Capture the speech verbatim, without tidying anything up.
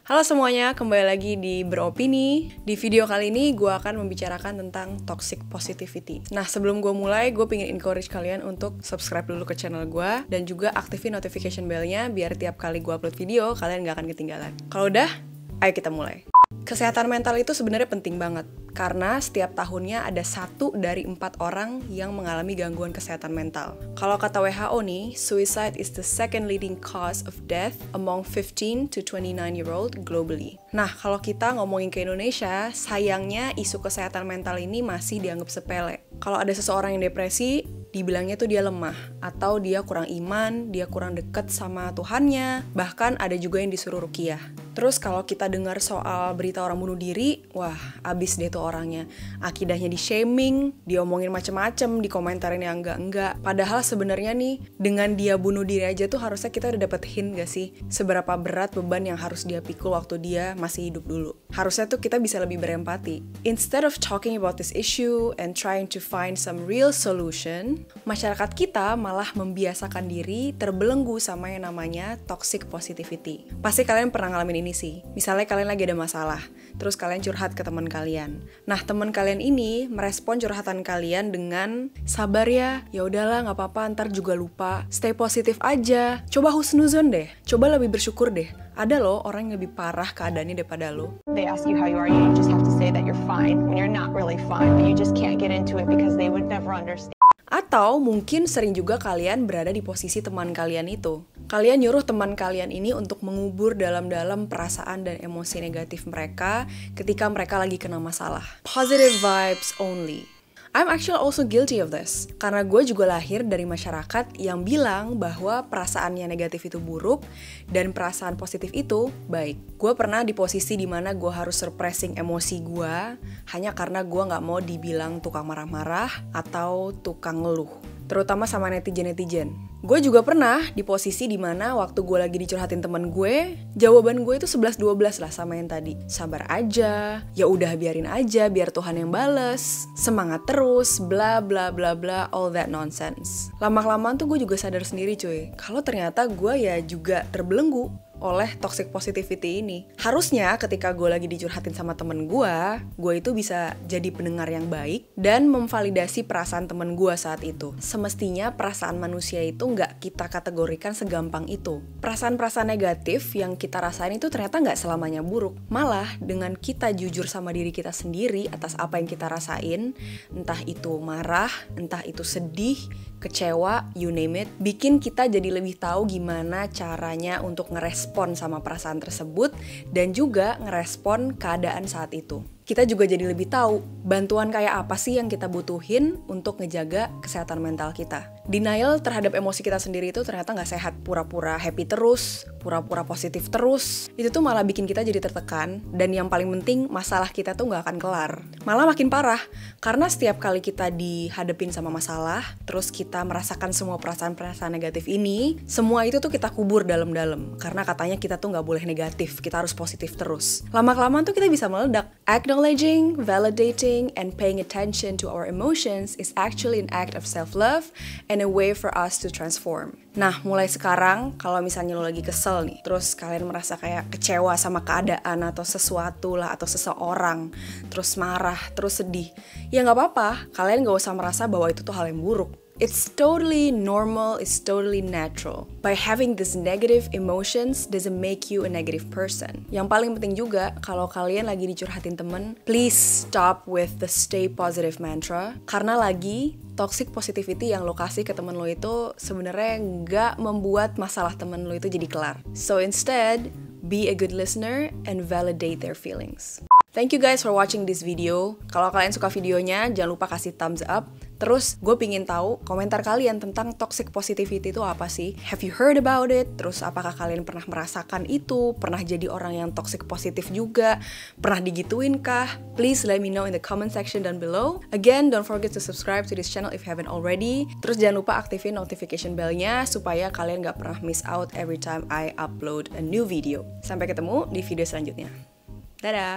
Halo semuanya, kembali lagi di Beropini. Di video kali ini gue akan membicarakan tentang toxic positivity. Nah, sebelum gue mulai, gue pengen encourage kalian untuk subscribe dulu ke channel gue dan juga aktifin notification bellnya biar tiap kali gue upload video kalian gak akan ketinggalan. Kalau udah, ayo kita mulai. Kesehatan mental itu sebenarnya penting banget karena setiap tahunnya ada satu dari empat orang yang mengalami gangguan kesehatan mental. Kalau kata W H O nih, suicide is the second leading cause of death among fifteen to twenty-nine year old globally. Nah, kalau kita ngomongin ke Indonesia, sayangnya isu kesehatan mental ini masih dianggap sepele. Kalau ada seseorang yang depresi, dibilangnya tuh dia lemah, atau dia kurang iman, dia kurang deket sama Tuhannya, bahkan ada juga yang disuruh ruqyah. Terus kalau kita dengar soal berita orang bunuh diri, wah abis deh tuh orangnya. Akidahnya di-shaming, diomongin macem-macem, dikomentarin yang enggak-enggak. Padahal sebenarnya nih, dengan dia bunuh diri aja tuh harusnya kita udah dapet hint gak sih? Seberapa berat beban yang harus dia pikul waktu dia masih hidup dulu. Harusnya tuh kita bisa lebih berempati. Instead of talking about this issue and trying to find some real solution, masyarakat kita malah membiasakan diri terbelenggu sama yang namanya toxic positivity. Pasti kalian pernah ngalamin ini sih. Misalnya kalian lagi ada masalah, terus kalian curhat ke teman kalian. Nah, teman kalian ini merespon curhatan kalian dengan sabar ya, ya udahlah nggak apa-apa, ntar juga lupa. Stay positif aja. Coba husnuzon deh. Coba lebih bersyukur deh. Ada loh orang yang lebih parah keadaannya daripada lo. They ask you how you are, you just have to say that you're fine when you're not really fine, but you just can't get into it because they would never understand. Atau mungkin sering juga kalian berada di posisi teman kalian itu. Kalian nyuruh teman kalian ini untuk mengubur dalam-dalam perasaan dan emosi negatif mereka ketika mereka lagi kena masalah. Positive vibes only. I'm actually also guilty of this. Karena gue juga lahir dari masyarakat yang bilang bahwa perasaannya negatif itu buruk dan perasaan positif itu baik. Gue pernah di posisi dimana gue harus suppressing emosi gue hanya karena gue gak mau dibilang tukang marah-marah atau tukang ngeluh, terutama sama netizen-netizen. Gue juga pernah di posisi dimana waktu gue lagi dicurhatin temen gue, jawaban gue itu sebelas dua belas lah sama yang tadi. Sabar aja, ya udah biarin aja, biar Tuhan yang bales, semangat terus, bla bla bla bla, all that nonsense. Lama-kelamaan tuh gue juga sadar sendiri cuy, kalau ternyata gue ya juga terbelenggu oleh toxic positivity ini. Harusnya ketika gue lagi dicurhatin sama temen gue, gue itu bisa jadi pendengar yang baik dan memvalidasi perasaan temen gue saat itu. Semestinya perasaan manusia itu nggak kita kategorikan segampang itu. Perasaan-perasaan negatif yang kita rasain itu ternyata nggak selamanya buruk. Malah dengan kita jujur sama diri kita sendiri atas apa yang kita rasain, entah itu marah, entah itu sedih, kecewa, you name it, bikin kita jadi lebih tahu gimana caranya untuk ngerespon sama perasaan tersebut dan juga ngerespon keadaan saat itu. Kita juga jadi lebih tahu bantuan kayak apa sih yang kita butuhin untuk ngejaga kesehatan mental kita. Denial terhadap emosi kita sendiri itu ternyata nggak sehat. Pura-pura happy terus, pura-pura positif terus, itu tuh malah bikin kita jadi tertekan. Dan yang paling penting, masalah kita tuh nggak akan kelar, malah makin parah. Karena setiap kali kita dihadapin sama masalah, terus kita merasakan semua perasaan-perasaan negatif ini, semua itu tuh kita kubur dalam-dalam. Karena katanya kita tuh nggak boleh negatif, kita harus positif terus. Lama-kelamaan tuh kita bisa meledak. Acknowledging, validating, and paying attention to our emotions is actually an act of self-love and a way for us to transform. Nah, mulai sekarang, kalau misalnya lo lagi kesel nih, terus kalian merasa kayak kecewa sama keadaan atau sesuatu lah, atau seseorang, terus marah, terus sedih, ya nggak apa-apa, kalian nggak usah merasa bahwa itu tuh hal yang buruk. It's totally normal, it's totally natural. By having these negative emotions doesn't make you a negative person. Yang paling penting juga, kalau kalian lagi dicurhatin temen, please stop with the stay positive mantra. Karena lagi, toxic positivity yang lo kasih ke temen lo itu sebenarnya nggak membuat masalah temen lo itu jadi kelar. So instead, be a good listener and validate their feelings. Thank you guys for watching this video. Kalau kalian suka videonya, jangan lupa kasih thumbs up. Terus gue pingin tahu komentar kalian tentang toxic positivity itu apa sih? Have you heard about it? Terus apakah kalian pernah merasakan itu? Pernah jadi orang yang toxic positif juga? Pernah digituin kah? Please let me know in the comment section down below. Again, don't forget to subscribe to this channel if you haven't already. Terus jangan lupa aktifin notification bellnya supaya kalian gak pernah miss out every time I upload a new video. Sampai ketemu di video selanjutnya. Dadah!